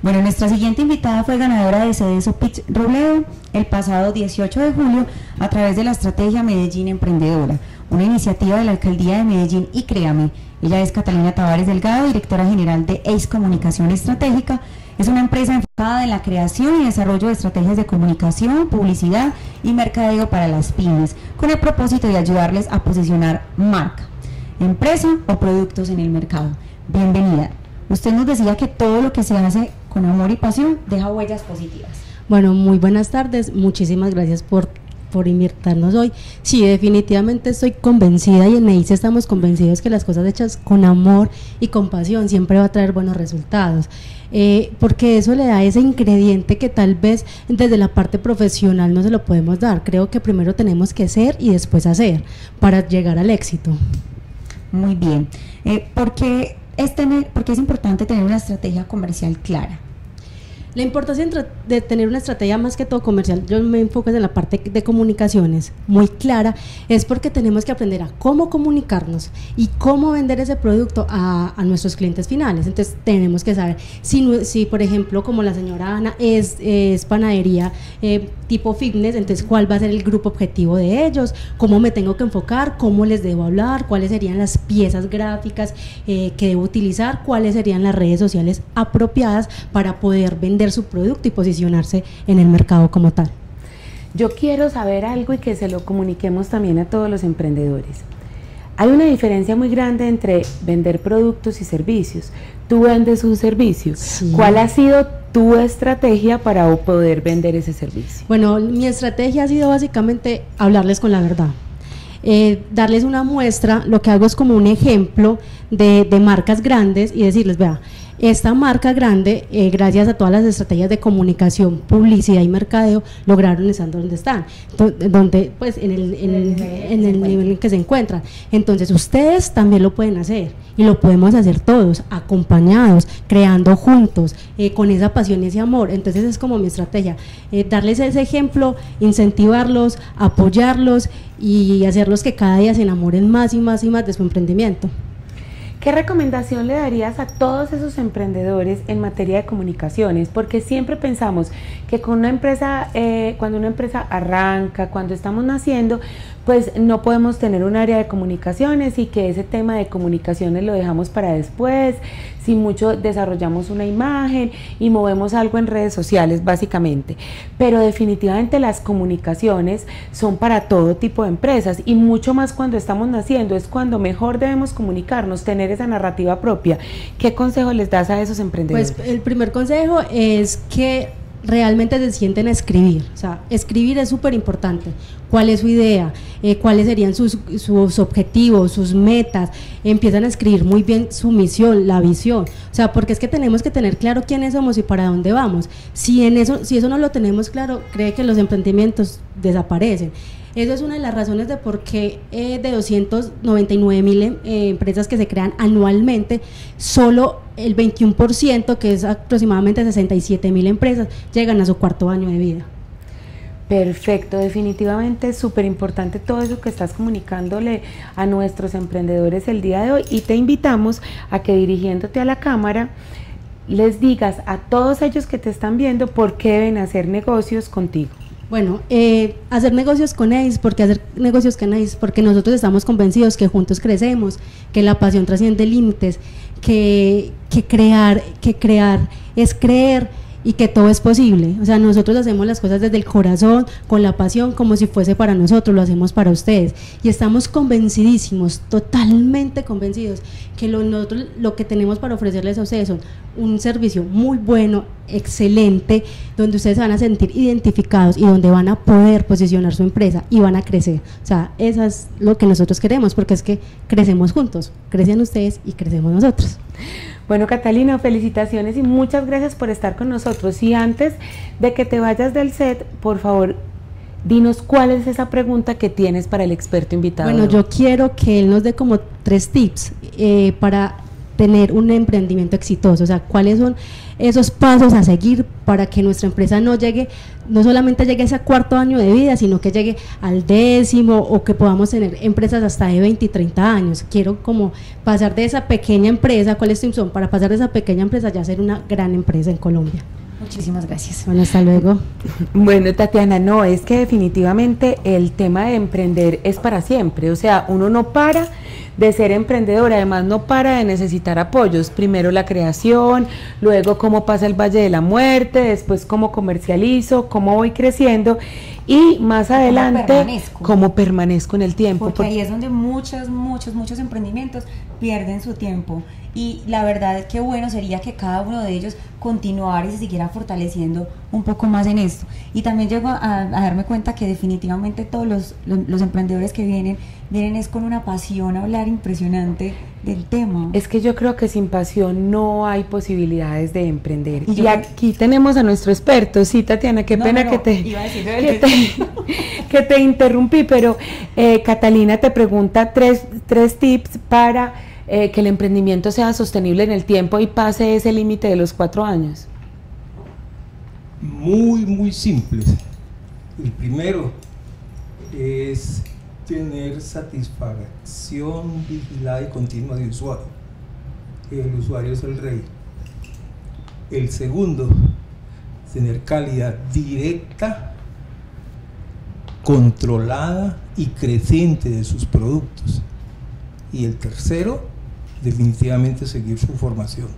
Bueno, nuestra siguiente invitada fue ganadora de CDSO Pitch Robledo el pasado 18 de julio a través de la Estrategia Medellín Emprendedora, una iniciativa de la Alcaldía de Medellín y Créame. Ella es Catalina Tabares Delgado, directora general de Ace Comunicación Estratégica. Es una empresa enfocada en la creación y desarrollo de estrategias de comunicación, publicidad y mercadeo para las pymes, con el propósito de ayudarles a posicionar marca, empresa o productos en el mercado. Bienvenida. Usted nos decía que todo lo que se hace con amor y pasión deja huellas positivas. Bueno, muy buenas tardes, muchísimas gracias por invitarnos hoy. Sí, definitivamente estoy convencida y en ACE estamos convencidos que las cosas hechas con amor y con pasión siempre va a traer buenos resultados, porque eso le da ese ingrediente que tal vez desde la parte profesional no se lo podemos dar. Creo que primero tenemos que ser y después hacer para llegar al éxito. Muy bien, ¿por qué es importante tener una estrategia comercial clara? La importancia de tener una estrategia más que todo comercial, yo me enfoco en la parte de comunicaciones muy clara, es porque tenemos que aprender a cómo comunicarnos y cómo vender ese producto a nuestros clientes finales. Entonces tenemos que saber si por ejemplo, como la señora Ana es panadería tipo fitness, entonces cuál va a ser el grupo objetivo de ellos, cómo me tengo que enfocar, cómo les debo hablar, cuáles serían las piezas gráficas que debo utilizar, cuáles serían las redes sociales apropiadas para poder vender su producto y posicionarse en el mercado como tal. Yo quiero saber algo y que se lo comuniquemos también a todos los emprendedores. Hay una diferencia muy grande entre vender productos y servicios. Tú vendes un servicio. Sí. ¿Cuál ha sido tu estrategia para poder vender ese servicio? Bueno, mi estrategia ha sido básicamente hablarles con la verdad. Darles una muestra, lo que hago es como un ejemplo de marcas grandes y decirles, vea, esta marca grande, gracias a todas las estrategias de comunicación, publicidad y mercadeo, lograron estar donde están, en el nivel en que se encuentran. Entonces, ustedes también lo pueden hacer y lo podemos hacer todos, acompañados, creando juntos, con esa pasión y ese amor. Entonces, es como mi estrategia, darles ese ejemplo, incentivarlos, apoyarlos y hacerlos que cada día se enamoren más y más de su emprendimiento. ¿Qué recomendación le darías a todos esos emprendedores en materia de comunicaciones? Porque siempre pensamos que con una empresa, cuando una empresa arranca, cuando estamos naciendo, pues no podemos tener un área de comunicaciones y que ese tema de comunicaciones lo dejamos para después. Si mucho desarrollamos una imagen y movemos algo en redes sociales básicamente, pero definitivamente las comunicaciones son para todo tipo de empresas y mucho más cuando estamos naciendo, es cuando mejor debemos comunicarnos, tener esa narrativa propia. ¿Qué consejo les das a esos emprendedores? Pues el primer consejo es que realmente se sienten a escribir, o sea, escribir es súper importante. ¿Cuál es su idea? ¿Cuáles serían sus objetivos, sus metas? Empiezan a escribir muy bien su misión, la visión, o sea, porque es que tenemos que tener claro quiénes somos y para dónde vamos. Si eso no lo tenemos claro, cree que los emprendimientos desaparecen. Eso es una de las razones de por qué de 299.000 empresas que se crean anualmente, solo el 21%, que es aproximadamente 67.000 empresas, llegan a su cuarto año de vida. Perfecto, definitivamente es súper importante todo eso que estás comunicándole a nuestros emprendedores el día de hoy, y te invitamos a que dirigiéndote a la cámara les digas a todos ellos que te están viendo por qué deben hacer negocios contigo. Bueno, hacer negocios con Ace, porque hacer negocios con Ace, porque nosotros estamos convencidos que juntos crecemos, que la pasión trasciende límites, que crear es creer y que todo es posible. O sea, nosotros hacemos las cosas desde el corazón, con la pasión, como si fuese para nosotros, lo hacemos para ustedes y estamos convencidísimos, totalmente convencidos, que lo que tenemos para ofrecerles a ustedes son un servicio muy bueno, excelente, donde ustedes se van a sentir identificados y donde van a poder posicionar su empresa y van a crecer. O sea, eso es lo que nosotros queremos, porque es que crecemos juntos, crecen ustedes y crecemos nosotros. Bueno, Catalina, felicitaciones y muchas gracias por estar con nosotros. Y antes de que te vayas del set, por favor, dinos cuál es esa pregunta que tienes para el experto invitado. Bueno, yo quiero que él nos dé como 3 tips para tener un emprendimiento exitoso. O sea, ¿cuáles son esos pasos a seguir para que nuestra empresa no llegue, no solamente llegue a ese cuarto año de vida, sino que llegue al 10.º o que podamos tener empresas hasta de 20 y 30 años. Quiero como pasar de esa pequeña empresa, ¿cuál es tu opción? Para pasar de esa pequeña empresa ya a ser una gran empresa en Colombia. Muchísimas gracias. Bueno, hasta luego. Bueno, Tatiana, no, es que definitivamente el tema de emprender es para siempre, o sea, uno no para de ser emprendedor, además no para de necesitar apoyos, primero la creación, luego cómo pasa el Valle de la Muerte, después cómo comercializo, cómo voy creciendo y más adelante cómo permanezco en el tiempo. Porque ahí es donde muchos emprendimientos pierden su tiempo y la verdad es que bueno sería que cada uno de ellos continuara y se siguiera fortaleciendo un poco más en esto. Y también llego a darme cuenta que definitivamente todos los emprendedores que vienen es con una pasión a hablar impresionante del tema. Es que yo creo que sin pasión no hay posibilidades de emprender. Y aquí tenemos a nuestro experto. Sí, Tatiana, qué pena que te interrumpí, pero Catalina te pregunta tres tips para que el emprendimiento sea sostenible en el tiempo y pase ese límite de los 4 años. Muy simples. El primero es tener satisfacción vigilada y continua del usuario. El usuario es el rey. El segundo, tener calidad directa, controlada y creciente de sus productos. Y el tercero, definitivamente seguir su formación.